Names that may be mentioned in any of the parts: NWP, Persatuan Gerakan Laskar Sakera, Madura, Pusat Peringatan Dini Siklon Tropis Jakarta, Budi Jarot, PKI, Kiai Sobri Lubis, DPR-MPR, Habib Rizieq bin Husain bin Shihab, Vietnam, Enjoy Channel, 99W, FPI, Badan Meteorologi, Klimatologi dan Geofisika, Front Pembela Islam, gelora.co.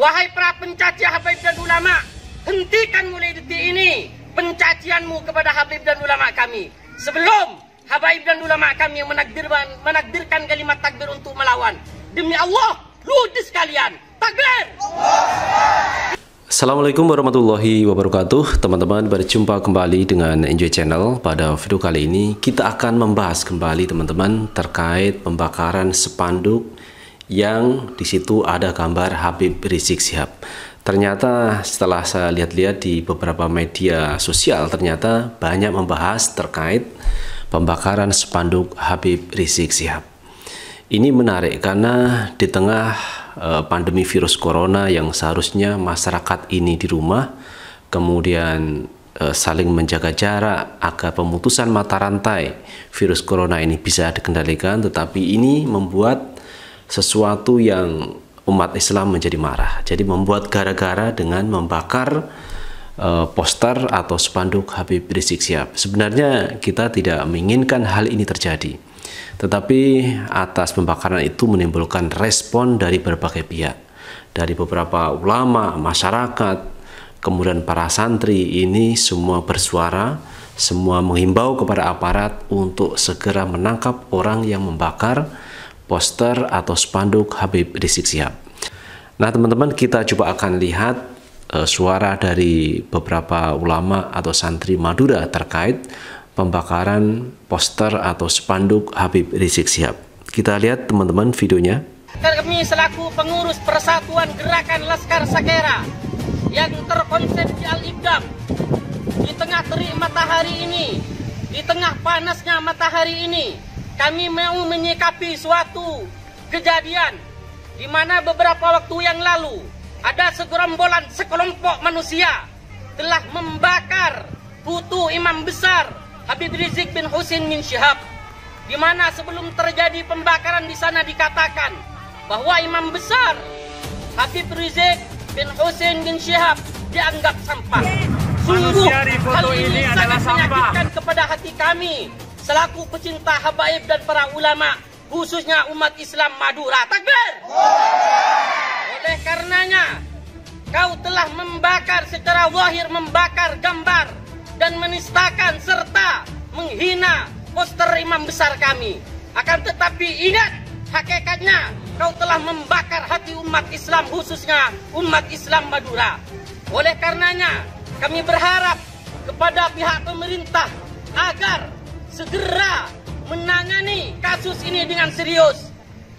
Wahai para pencaci Habib dan ulama, hentikan mulai detik ini pencacianmu kepada Habib dan ulama kami. Sebelum Habib dan ulama kami yang menakdirkan kalimat takbir untuk melawan. Demi Allah, ludes kalian. Takbir! Assalamualaikum warahmatullahi wabarakatuh. Teman-teman, berjumpa kembali dengan Enjoy Channel. Pada video kali ini kita akan membahas kembali teman-teman terkait pembakaran spanduk yang disitu ada gambar Habib Rizieq Shihab. Ternyata setelah saya lihat-lihat di beberapa media sosial, ternyata banyak membahas terkait pembakaran spanduk Habib Rizieq Shihab. Ini menarik karena di tengah pandemi virus corona yang seharusnya masyarakat ini di rumah, kemudian saling menjaga jarak agar pemutusan mata rantai virus corona ini bisa dikendalikan, tetapi ini membuat sesuatu yang umat Islam menjadi marah. Jadi membuat gara-gara dengan membakar poster atau spanduk Habib Rizieq Shihab. Sebenarnya kita tidak menginginkan hal ini terjadi. Tetapi atas pembakaran itu menimbulkan respon dari berbagai pihak, dari beberapa ulama, masyarakat, kemudian para santri ini semua bersuara, semua menghimbau kepada aparat untuk segera menangkap orang yang membakar poster atau spanduk Habib Rizieq Shihab. Nah teman-teman, kita coba akan lihat suara dari beberapa ulama atau santri Madura terkait pembakaran poster atau spanduk Habib Rizieq Shihab. Kita lihat teman-teman videonya. Kami selaku pengurus Persatuan Gerakan Laskar Sakera yang terkonsepsi Al-Ibdam, di tengah terik matahari ini, di tengah panasnya matahari ini, kami mau menyikapi suatu kejadian di mana beberapa waktu yang lalu ada segerombolan sekelompok manusia telah membakar putu imam besar Habib Rizieq bin Husain bin Shihab, di mana sebelum terjadi pembakaran di sana dikatakan bahwa imam besar Habib Rizieq bin Husain bin Shihab dianggap sampah. Sungguh hal ini sangat menyakitkan kepada hati kami selaku pecinta habaib dan para ulama, khususnya umat Islam Madura. Takbir! Oleh karenanya kau telah membakar secara zahir, membakar gambar dan menistakan serta menghina poster imam besar kami. Akan tetapi ingat, hakikatnya kau telah membakar hati umat Islam, khususnya umat Islam Madura. Oleh karenanya kami berharap kepada pihak pemerintah agar segera menangani kasus ini dengan serius.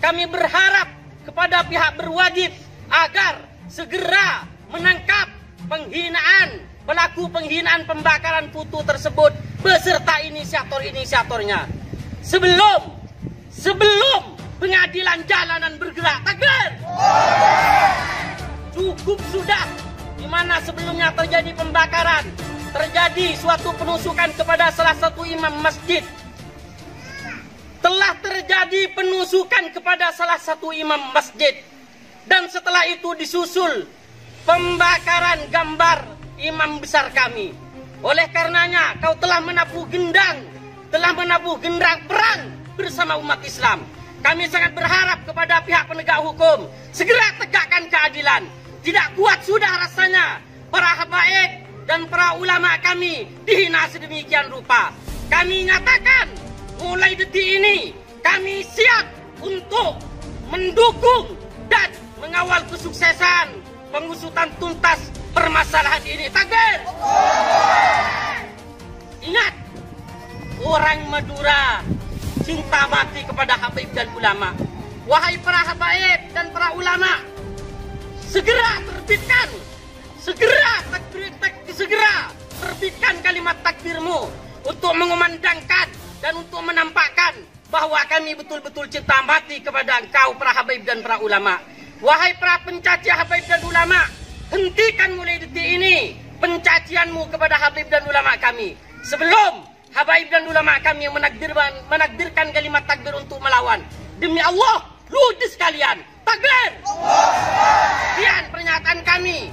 Kami berharap kepada pihak berwajib agar segera menangkap penghinaan, pelaku penghinaan pembakaran putu tersebut beserta inisiatornya sebelum pengadilan jalanan bergerak. Takbir! Cukup sudah, di mana sebelumnya terjadi pembakaran, terjadi suatu penusukan kepada salah satu imam masjid, telah terjadi penusukan kepada salah satu imam masjid, dan setelah itu disusul pembakaran gambar imam besar kami. Oleh karenanya kau telah menabuh gendang, telah menabuh genderang perang bersama umat Islam. Kami sangat berharap kepada pihak penegak hukum segera tegakkan keadilan. Tidak kuat sudah rasanya para habaib dan para ulama kami dihina sedemikian rupa. Kami nyatakan mulai detik ini kami siap untuk mendukung dan mengawal kesuksesan pengusutan tuntas permasalahan ini. Takbir! Ingat, orang Madura cinta mati kepada Habib dan ulama. Wahai para habaib dan para ulama, segera terbitkan, segera terbitkan kalimat takbirmu untuk mengumandangkan dan untuk menampakkan bahwa kami betul-betul cinta mati kepada engkau para habaib dan para ulama. Wahai para pencaci habaib dan ulama, hentikan mulai detik ini pencacianmu kepada Habib dan ulama kami. Sebelum Habib dan ulama kami yang menakdirkan kalimat takbir untuk melawan. Demi Allah, ludes kalian. Takbir! Sekian pernyataan kami.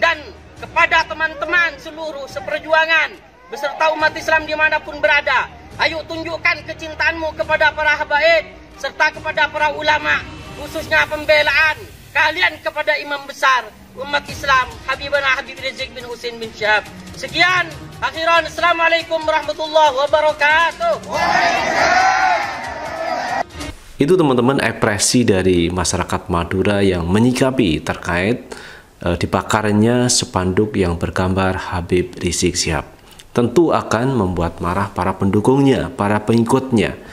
Dan kepada teman-teman seluruh seperjuangan beserta umat Islam dimanapun berada, ayo tunjukkan kecintaanmu kepada para habaib serta kepada para ulama, khususnya pembelaan kalian kepada imam besar umat Islam Habibana Habib Rizieq bin Husain bin Shihab. Sekian, akhiran, assalamualaikum warahmatullahi wabarakatuh. Itu teman-teman ekspresi dari masyarakat Madura yang menyikapi terkait dibakarnya spanduk yang bergambar Habib Rizieq Shihab. Tentu akan membuat marah para pendukungnya, para pengikutnya.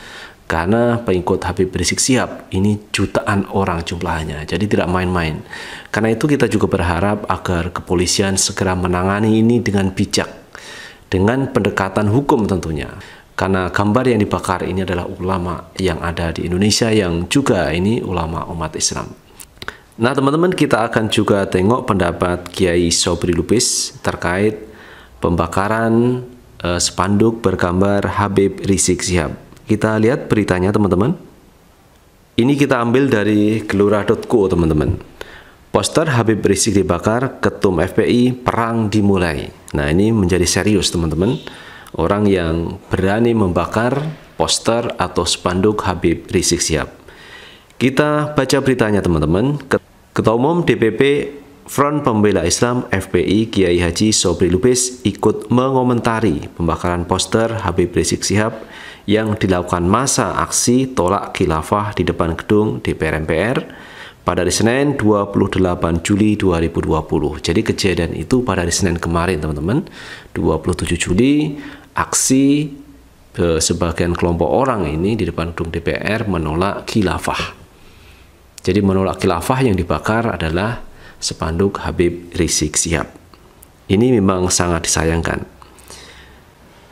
Karena pengikut Habib Rizieq Shihab ini jutaan orang jumlahnya, jadi tidak main-main. Karena itu kita juga berharap agar kepolisian segera menangani ini dengan bijak, dengan pendekatan hukum tentunya. Karena gambar yang dibakar ini adalah ulama yang ada di Indonesia yang juga ini ulama umat Islam. Nah teman-teman, kita akan juga tengok pendapat Kiai Sobri Lubis terkait pembakaran spanduk bergambar Habib Rizieq Shihab. Kita lihat beritanya teman-teman. Ini kita ambil dari gelora.co teman-teman. Poster Habib Rizieq dibakar, ketum FPI perang dimulai. Nah ini menjadi serius teman-teman. Orang yang berani membakar poster atau spanduk Habib Rizieq Shihab. Kita baca beritanya teman-teman. Ketua Umum DPP Front Pembela Islam FPI Kiai Haji Sobri Lubis ikut mengomentari pembakaran poster Habib Rizieq Shihab yang dilakukan masa aksi tolak khilafah di depan gedung DPR-MPR pada hari Senin 28 Juli 2020. Jadi kejadian itu pada hari Senin kemarin teman-teman, 27 Juli, aksi sebagian kelompok orang ini di depan gedung DPR menolak khilafah. Jadi menolak khilafah yang dibakar adalah spanduk Habib Rizieq Shihab. Ini memang sangat disayangkan.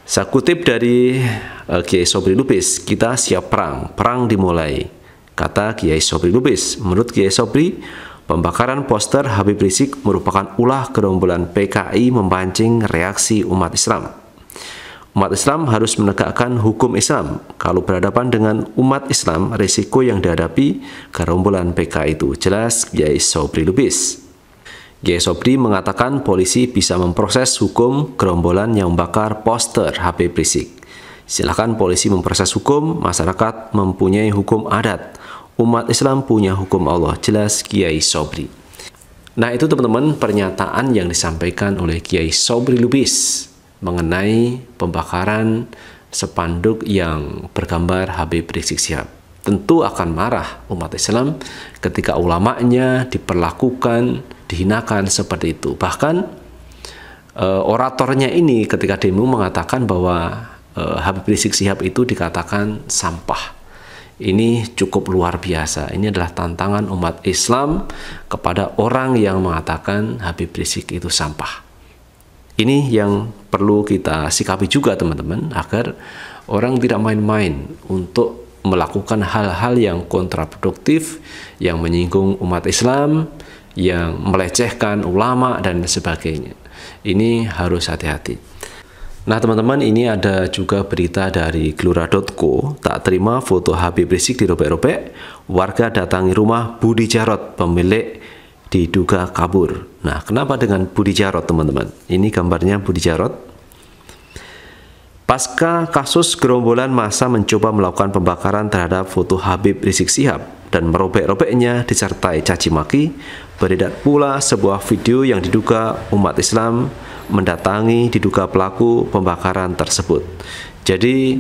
Saya kutip dari Kiai Sobri Lubis, kita siap perang, perang dimulai. Kata Kiai Sobri Lubis, menurut Kiai Sobri, pembakaran poster Habib Rizieq merupakan ulah gerombolan PKI memancing reaksi umat Islam. Umat Islam harus menegakkan hukum Islam. Kalau berhadapan dengan umat Islam, risiko yang dihadapi gerombolan PKI itu, jelas Kiai Sobri Lubis. Kiai Sobri mengatakan polisi bisa memproses hukum gerombolan yang membakar poster Habib Rizieq. Silakan polisi memproses hukum, masyarakat mempunyai hukum adat. Umat Islam punya hukum Allah, jelas Kiai Sobri. Nah itu teman-teman pernyataan yang disampaikan oleh Kiai Sobri Lubis mengenai pembakaran spanduk yang bergambar Habib Rizieq Shihab. Tentu akan marah umat Islam ketika ulamanya diperlakukan, dihinakan seperti itu. Bahkan oratornya ini ketika demo mengatakan bahwa Habib Rizieq Shihab itu dikatakan sampah. Ini cukup luar biasa. Ini adalah tantangan umat Islam kepada orang yang mengatakan Habib Rizieq itu sampah. Ini yang perlu kita sikapi juga teman-teman, agar orang tidak main-main untuk melakukan hal-hal yang kontraproduktif, yang menyinggung umat Islam, yang melecehkan ulama dan sebagainya. Ini harus hati-hati. Nah teman-teman, ini ada juga berita dari gelora.co. Tak terima foto Habib Rizieq dirobek-robek, warga datangi rumah Budi Jarot, pemilik diduga kabur. Nah kenapa dengan Budi Jarot teman-teman? Ini gambarnya Budi Jarot. Pasca kasus gerombolan massa mencoba melakukan pembakaran terhadap foto Habib Rizieq Shihab dan merobek-robeknya disertai caci maki, beredar pula sebuah video yang diduga umat Islam mendatangi diduga pelaku pembakaran tersebut. Jadi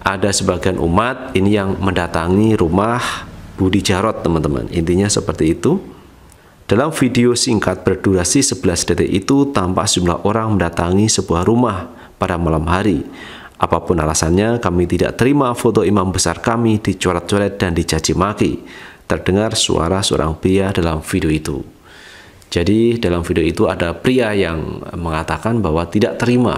ada sebagian umat ini yang mendatangi rumah Budi Jarot teman-teman, intinya seperti itu. Dalam video singkat berdurasi 11 detik itu tampak sejumlah orang mendatangi sebuah rumah pada malam hari. Apapun alasannya, kami tidak terima foto imam besar kami dicoret-coret dan dicaci maki. Terdengar suara seorang pria dalam video itu. Jadi dalam video itu ada pria yang mengatakan bahwa tidak terima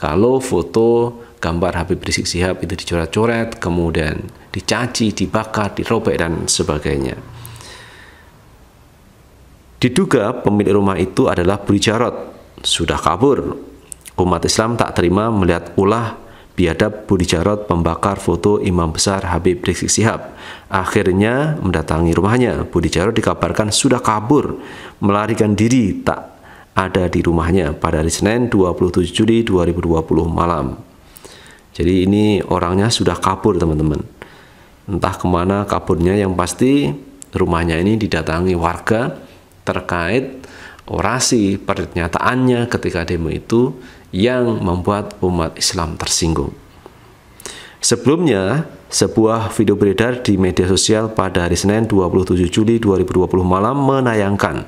kalau foto gambar Habib Rizieq Shihab itu dicoret-coret, kemudian dicaci, dibakar, dirobek dan sebagainya. Diduga pemilik rumah itu adalah Budi Jarot, sudah kabur. Umat Islam tak terima melihat ulah biadab Budi Jarot pembakar foto imam besar Habib Rizieq Shihab. Akhirnya mendatangi rumahnya. Budi Jarot dikabarkan sudah kabur, melarikan diri, tak ada di rumahnya pada hari Senin 27 Juli 2020 malam. Jadi ini orangnya sudah kabur teman-teman. Entah kemana kaburnya, yang pasti rumahnya ini didatangi warga terkait orasi pernyataannya ketika demo itu yang membuat umat Islam tersinggung. Sebelumnya, sebuah video beredar di media sosial pada hari Senin 27 Juli 2020 malam menayangkan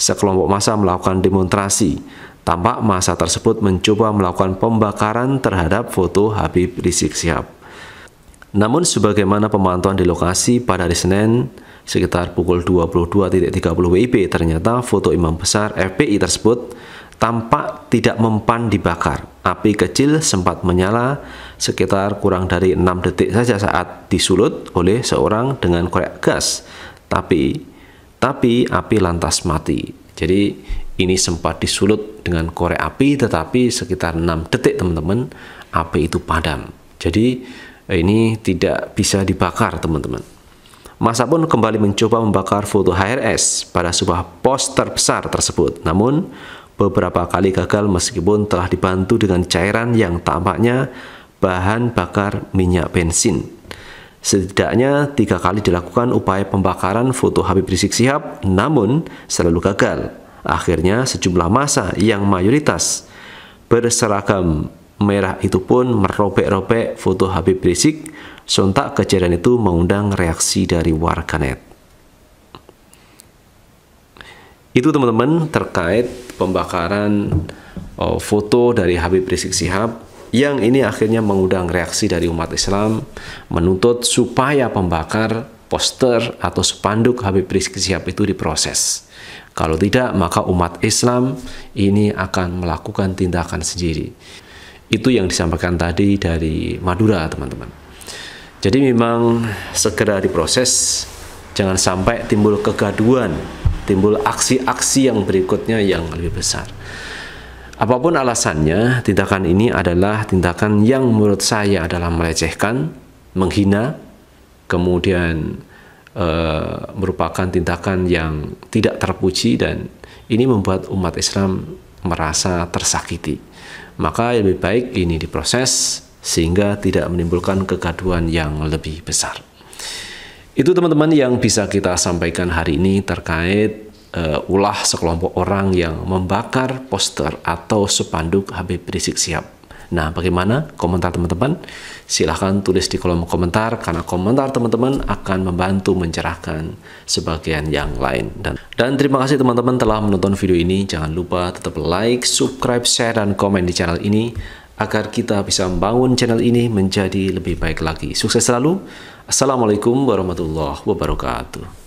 sekelompok massa melakukan demonstrasi. Tampak massa tersebut mencoba melakukan pembakaran terhadap foto Habib Rizieq Shihab. Namun sebagaimana pemantauan di lokasi pada hari Senin sekitar pukul 22.30 WIB, ternyata foto imam besar FPI tersebut tampak tidak mempan dibakar. Api kecil sempat menyala sekitar kurang dari 6 detik saja saat disulut oleh seorang dengan korek gas. Tapi api lantas mati. Jadi ini sempat disulut dengan korek api, tetapi sekitar 6 detik teman-teman, api itu padam. Jadi ini tidak bisa dibakar teman-teman. Massa pun kembali mencoba membakar foto HRS pada sebuah poster besar tersebut. Namun, beberapa kali gagal meskipun telah dibantu dengan cairan yang tampaknya bahan bakar minyak bensin. Setidaknya 3 kali dilakukan upaya pembakaran foto Habib Rizieq Shihab, namun selalu gagal. Akhirnya, sejumlah massa yang mayoritas berseragam merah itu pun merobek-robek foto Habib Rizieq. Sontak kejadian itu mengundang reaksi dari warganet. Itu teman-teman terkait pembakaran foto dari Habib Rizieq Shihab yang ini akhirnya mengundang reaksi dari umat Islam menuntut supaya pembakar poster atau spanduk Habib Rizieq Shihab itu diproses. Kalau tidak, maka umat Islam ini akan melakukan tindakan sendiri. Itu yang disampaikan tadi dari Madura, teman-teman. Jadi memang segera diproses, jangan sampai timbul kegaduhan, timbul aksi-aksi yang berikutnya yang lebih besar. Apapun alasannya, tindakan ini adalah tindakan yang menurut saya adalah melecehkan, menghina, kemudian merupakan tindakan yang tidak terpuji dan ini membuat umat Islam merasa tersakiti. Maka lebih baik ini diproses, sehingga tidak menimbulkan kegaduhan yang lebih besar. Itu teman-teman yang bisa kita sampaikan hari ini terkait ulah sekelompok orang yang membakar poster atau spanduk Habib Rizieq Shihab. Nah, bagaimana komentar teman-teman? Silahkan tulis di kolom komentar, karena komentar teman-teman akan membantu mencerahkan sebagian yang lain. Dan terima kasih teman-teman telah menonton video ini. Jangan lupa tetap like, subscribe, share, dan komen di channel ini agar kita bisa membangun channel ini menjadi lebih baik lagi. Sukses selalu. Assalamualaikum warahmatullahi wabarakatuh.